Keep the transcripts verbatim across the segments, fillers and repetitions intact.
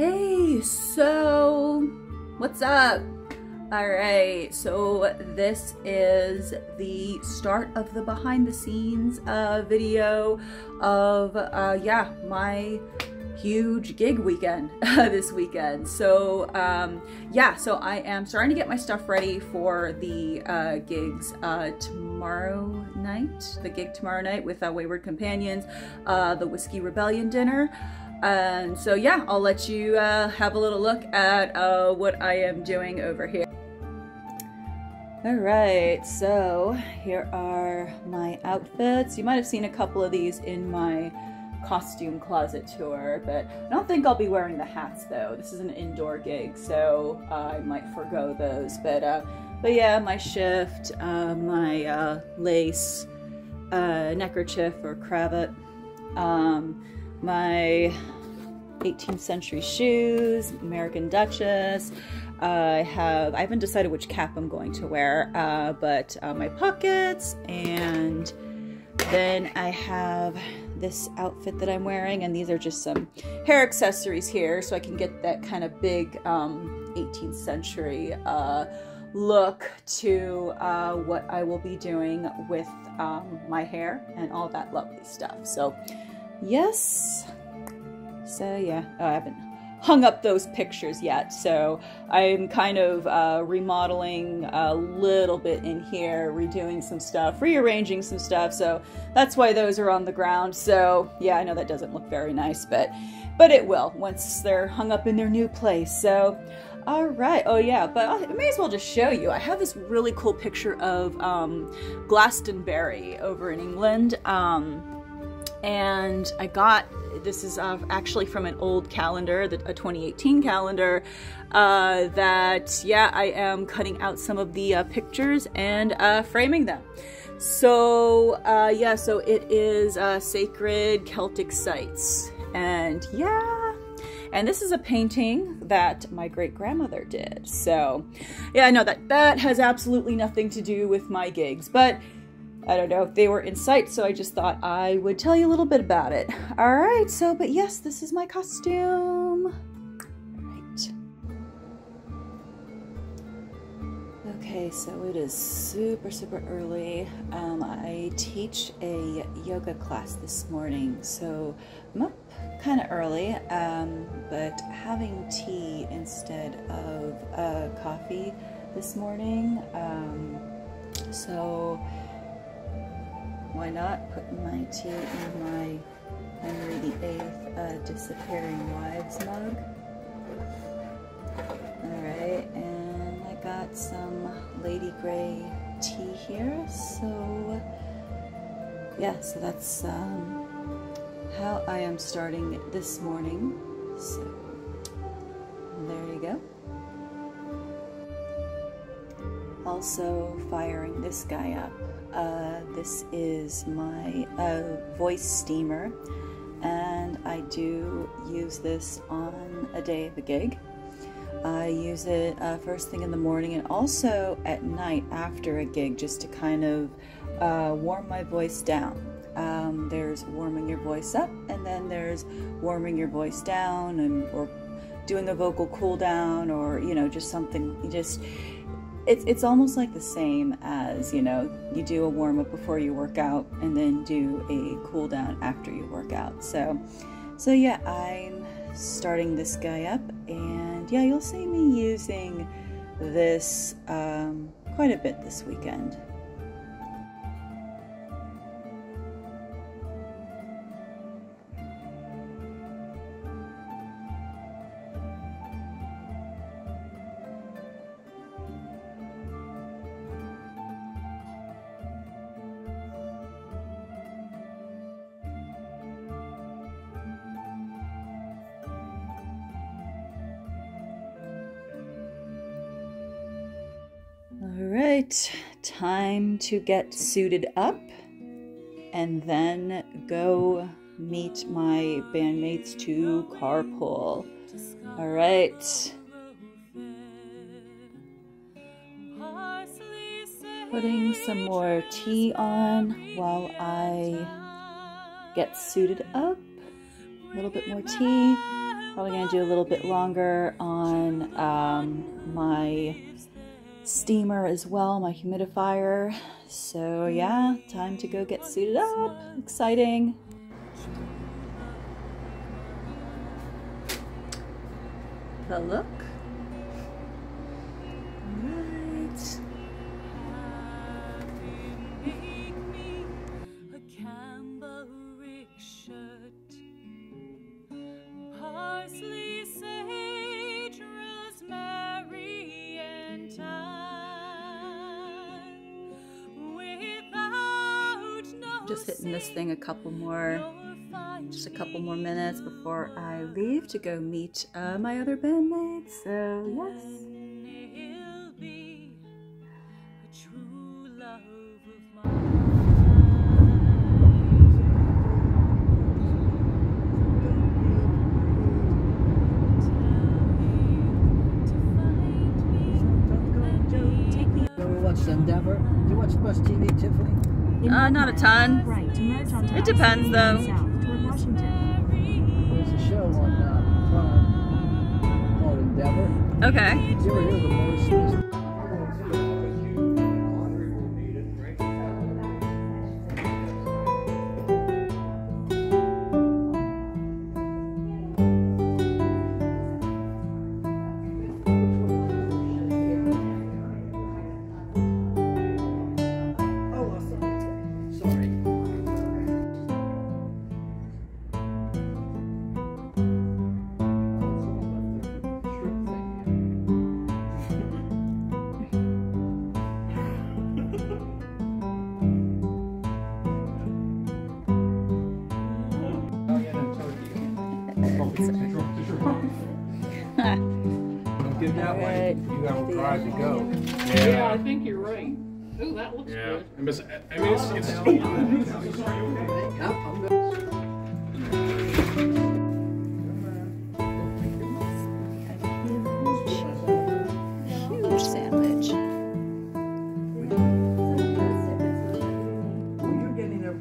Hey, so what's up? All right, so this is the start of the behind the scenes uh, video of, uh, yeah, my huge gig weekend this weekend. So um, yeah, so I am starting to get my stuff ready for the uh, gigs uh, tomorrow night, the gig tomorrow night with uh, Wayward Companions, uh, the Whiskey Rebellion Dinner. And so yeah, I'll let you uh, have a little look at uh, what I am doing over here. All right, so here are my outfits. You might have seen a couple of these in my costume closet tour, but I don't think I'll be wearing the hats though. This is an indoor gig, so uh, I might forego those. But uh, but yeah, my shift, uh, my uh, lace uh, neckerchief or cravat, um, my eighteenth century shoes, American Duchess. I have, I haven't decided which cap I'm going to wear, uh, but uh, my pockets, and then I have this outfit that I'm wearing, and these are just some hair accessories here so I can get that kind of big um, eighteenth century uh, look to uh, what I will be doing with um, my hair and all that lovely stuff. So yes, so yeah, oh, I haven't hung up those pictures yet, so I'm kind of uh, remodeling a little bit in here, redoing some stuff, rearranging some stuff, so that's why those are on the ground. So yeah, I know that doesn't look very nice, but but it will once they're hung up in their new place. So all right, oh yeah, but I may as well just show you. I have this really cool picture of um, Glastonbury over in England, um, and I got, this is uh, actually from an old calendar, the, a twenty eighteen calendar, uh, that, yeah, I am cutting out some of the uh, pictures and uh, framing them. So, uh, yeah, so it is uh, sacred Celtic sites. And yeah, and this is a painting that my great-grandmother did. So, yeah, I know that that has absolutely nothing to do with my gigs, but I don't know if they were in sight, so I just thought I would tell you a little bit about it. All right, so, but yes, this is my costume. All right. Okay, so it is super, super early. Um, I teach a yoga class this morning, so I'm up kind of early, um, but having tea instead of uh, coffee this morning, um, so why not put my tea in my Henry the Eighth uh, Disappearing Wives mug? Alright, and I got some Lady Grey tea here, so yeah, so that's um, how I am starting this morning. So there you go. Also firing this guy up. Uh, this is my uh, voice steamer, and I do use this on a day of a gig. I use it uh, first thing in the morning and also at night after a gig, just to kind of uh, warm my voice down. Um, there's warming your voice up, and then there's warming your voice down, and or doing a vocal cool down, or you know, just something you just. It's, it's almost like the same as, you know, you do a warm-up before you work out and then do a cool-down after you work out. So, so yeah, I'm starting this guy up, and yeah, you'll see me using this um, quite a bit this weekend. Alright, time to get suited up and then go meet my bandmates to carpool. Alright. Putting some more tea on while I get suited up. A little bit more tea. Probably going to do a little bit longer on um, my steamer as well, my humidifier. So yeah, time to go get suited up. Exciting. The look. Right. Just hitting this thing a couple more, just a couple more minutes before I leave to go meet uh, my other bandmates. So yes. Ever watched Endeavour? Do you watch much T V, Tiffany? Uh, not a ton. It depends, though. There's a show on Faun called Endeavour. Okay. Did you ever hear the voice? Yeah, I mean, it's, I mean, it's, it's so huge sandwich. You're getting a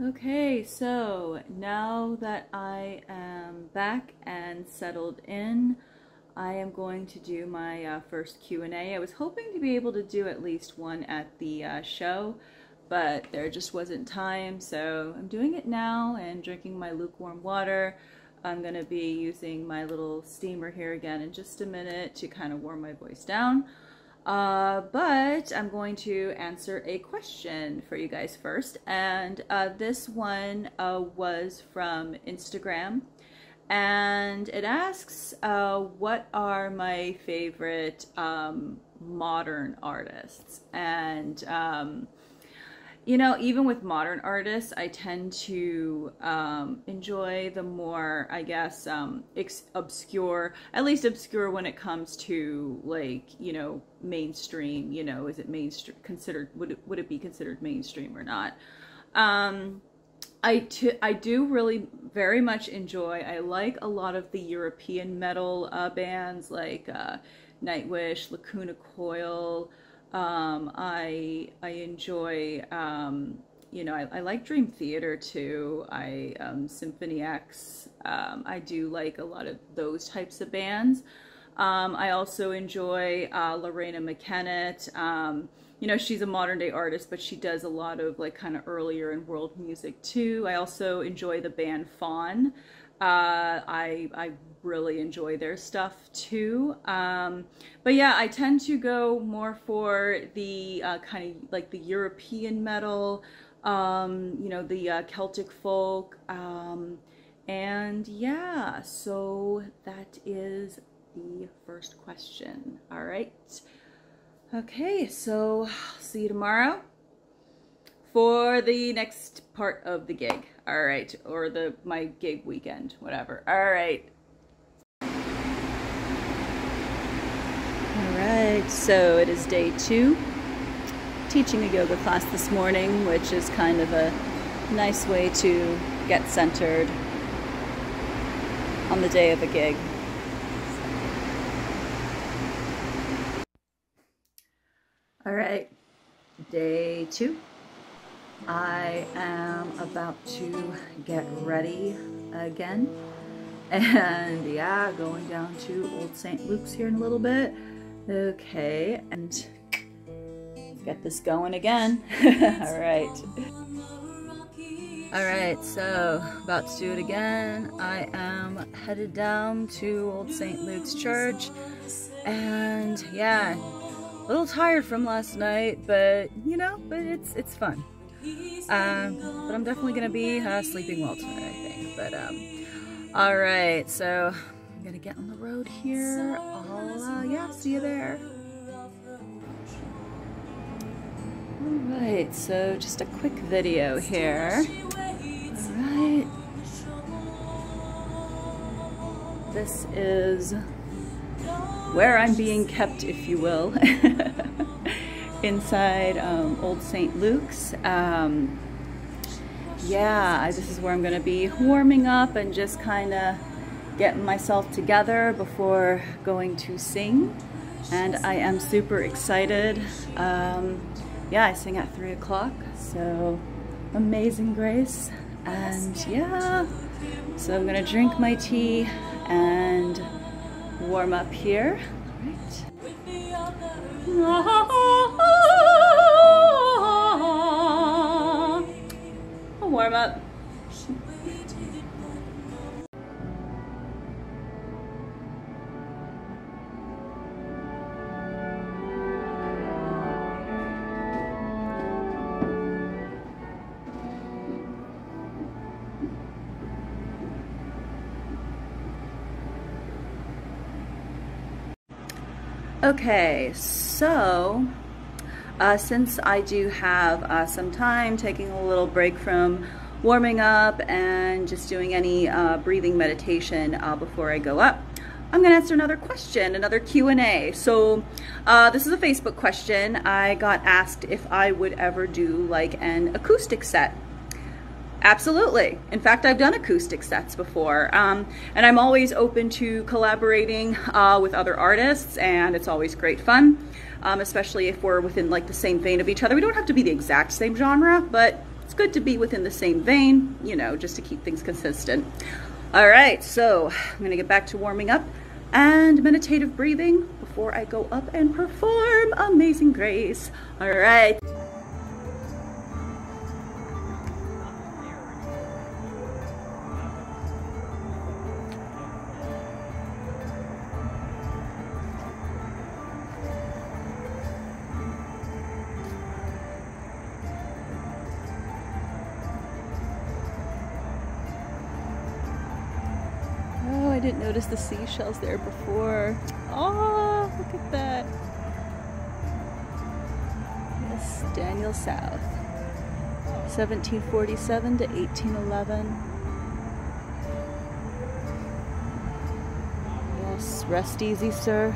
okay, so now that I am back and settled in, I am going to do my uh, first Q and A. I was hoping to be able to do at least one at the uh, show, but there just wasn't time, so I'm doing it now and drinking my lukewarm water. I'm going to be using my little steamer here again in just a minute to kind of warm my voice down. Uh, but I'm going to answer a question for you guys first, and uh, this one uh, was from Instagram, and it asks, uh, what are my favorite um, modern artists? And um, you know, even with modern artists, I tend to um, enjoy the more, I guess, um, obscure, at least obscure when it comes to, like, you know, mainstream, you know, is it mainstream considered, would it, would it be considered mainstream or not? Um, I, t I do really very much enjoy, I like a lot of the European metal uh, bands like uh, Nightwish, Lacuna Coil, Um, I I enjoy, um, you know, I, I like Dream Theater too. I um, Symphony X. Um, I do like a lot of those types of bands. Um, I also enjoy uh, Lorena McKennett. Um, you know, she's a modern day artist, but she does a lot of like kind of earlier in world music too. I also enjoy the band Faun. Uh, I, I really enjoy their stuff too. Um, but yeah, I tend to go more for the uh, kind of like the European metal, um, you know, the uh, Celtic folk. Um, and yeah, so that is the first question. All right. Okay, so see you tomorrow for the next part of the gig. All right, or the my gig weekend, whatever. All right. All right, so it is day two. Teaching a yoga class this morning, which is kind of a nice way to get centered on the day of a gig. All right, day two. I am about to get ready again, and yeah, going down to Old Saint Luke's here in a little bit. Okay, and get this going again. All right. All right, so about to do it again. I am headed down to Old Saint Luke's Church, and yeah, a little tired from last night, but you know, but it's it's fun. Um, but I'm definitely going to be uh, sleeping well tonight, I think. But, um, alright, so I'm going to get on the road here. I'll, uh, yeah, see you there. Alright, so just a quick video here. Alright. This is where I'm being kept, if you will. Inside um, Old Saint Luke's. Um, yeah, I, this is where I'm going to be warming up and just kind of getting myself together before going to sing. And I am super excited. Um, yeah, I sing at three o'clock, so Amazing Grace. And yeah, so I'm going to drink my tea and warm up here. All right. I'll warm up. Okay, so uh, since I do have uh, some time, taking a little break from warming up and just doing any uh, breathing meditation uh, before I go up, I'm gonna answer another question, another Q and A. So uh, this is a Facebook question. I got asked if I would ever do like an acoustic set. Absolutely. In fact, I've done acoustic sets before, um, and I'm always open to collaborating uh, with other artists, and it's always great fun, um, especially if we're within like the same vein of each other. We don't have to be the exact same genre, but it's good to be within the same vein, you know, just to keep things consistent. All right, so I'm going to get back to warming up and meditative breathing before I go up and perform Amazing Grace. All right. I didn't notice the seashells there before. Oh, look at that. Yes, Daniel South. seventeen forty-seven to eighteen eleven. Yes, rest easy, sir.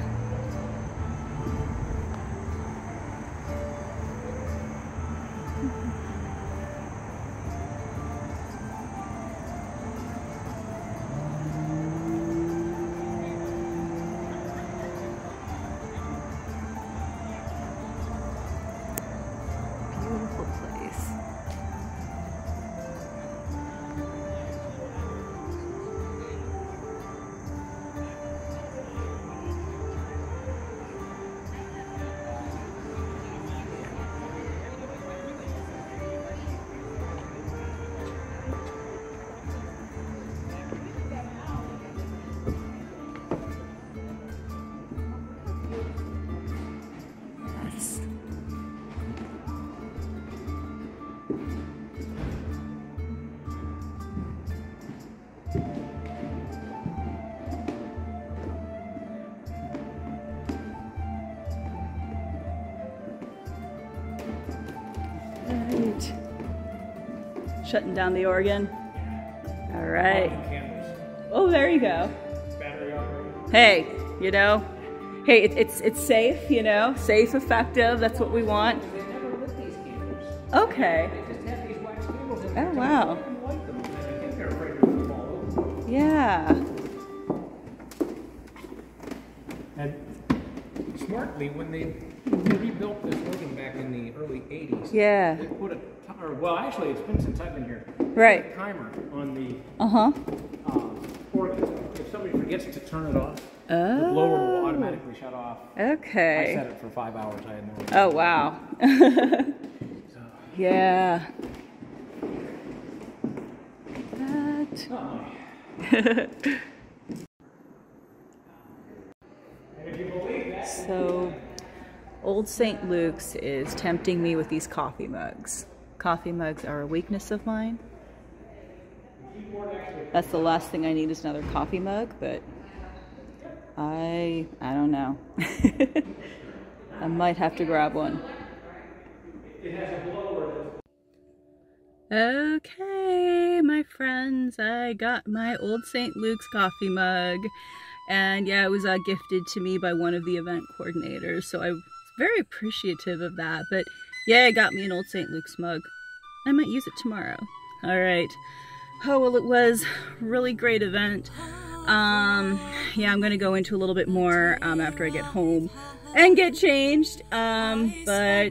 right. Shutting down the organ. All right. Oh, there you go. Hey, you know, hey, it, it's it's safe, you know, safe, effective. That's what we want. Okay. Oh wow. Yeah. And smartly, when they rebuilt this building back in the early eighties, yeah, they put a timer. Well, actually, it's been since I've been here. Right. A timer on the. Uh huh. Um, organ. If somebody forgets to turn it off, oh. The blower will automatically shut off. Okay. I set it for five hours. I had no idea. Oh wow. So. Yeah. That. Oh. So, Old Saint Luke's is tempting me with these coffee mugs. Coffee mugs are a weakness of mine. That's the last thing I need is another coffee mug, but I, I don't know. I might have to grab one. Okay, my friends, I got my Old Saint Luke's coffee mug. And yeah, it was uh, gifted to me by one of the event coordinators, so I was very appreciative of that. But yeah, it got me an Old Saint Luke's mug. I might use it tomorrow. All right. Oh, well, it was a really great event. Um, yeah, I'm going to go into a little bit more um, after I get home and get changed. Um, but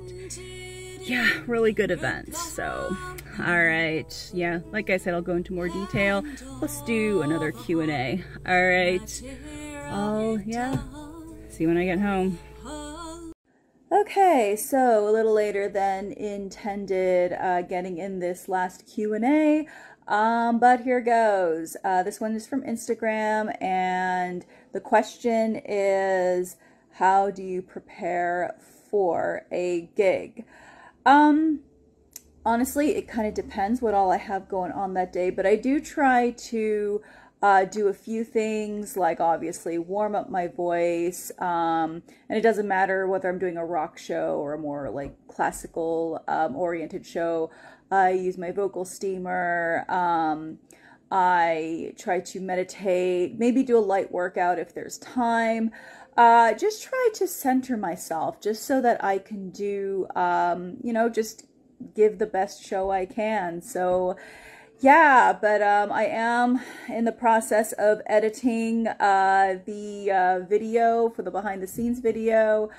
yeah, really good event. So, all right. Yeah, like I said, I'll go into more detail. Let's do another Q and A. All right. I'll, yeah, see you when I get home. Okay, so a little later than intended, uh, getting in this last Q and A. Um, but here goes. Uh, this one is from Instagram, and the question is, how do you prepare for a gig? Um, honestly, it kind of depends what all I have going on that day, but I do try to uh, do a few things, like obviously warm up my voice, um, and it doesn't matter whether I'm doing a rock show or a more like classical um, oriented show. I use my vocal steamer, um, I try to meditate, maybe do a light workout if there's time. Uh, just try to center myself just so that I can do, um, you know, just give the best show I can. So yeah, but um, I am in the process of editing uh, the uh, video for the behind the scenes video.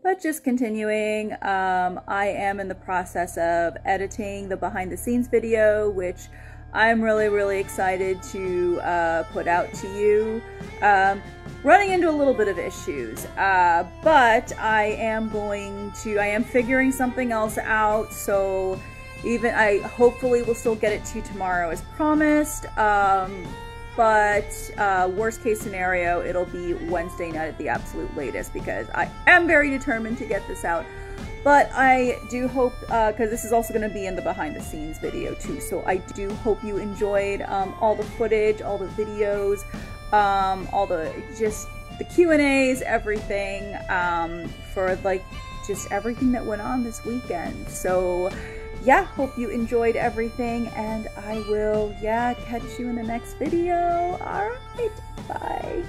But just continuing, um, I am in the process of editing the behind the scenes video, which I'm really, really excited to uh, put out to you. Um, running into a little bit of issues, uh, but I am going to, I am figuring something else out. So even I hopefully will still get it to you tomorrow as promised. Um, But uh, worst case scenario, it'll be Wednesday night at the absolute latest, because I am very determined to get this out. But I do hope, uh, because this is also going to be in the behind the scenes video too, so I do hope you enjoyed um, all the footage, all the videos, um, all the, just the Q and A's, everything, um, for like just everything that went on this weekend. So yeah, hope you enjoyed everything, and I will, yeah, catch you in the next video. All right, bye.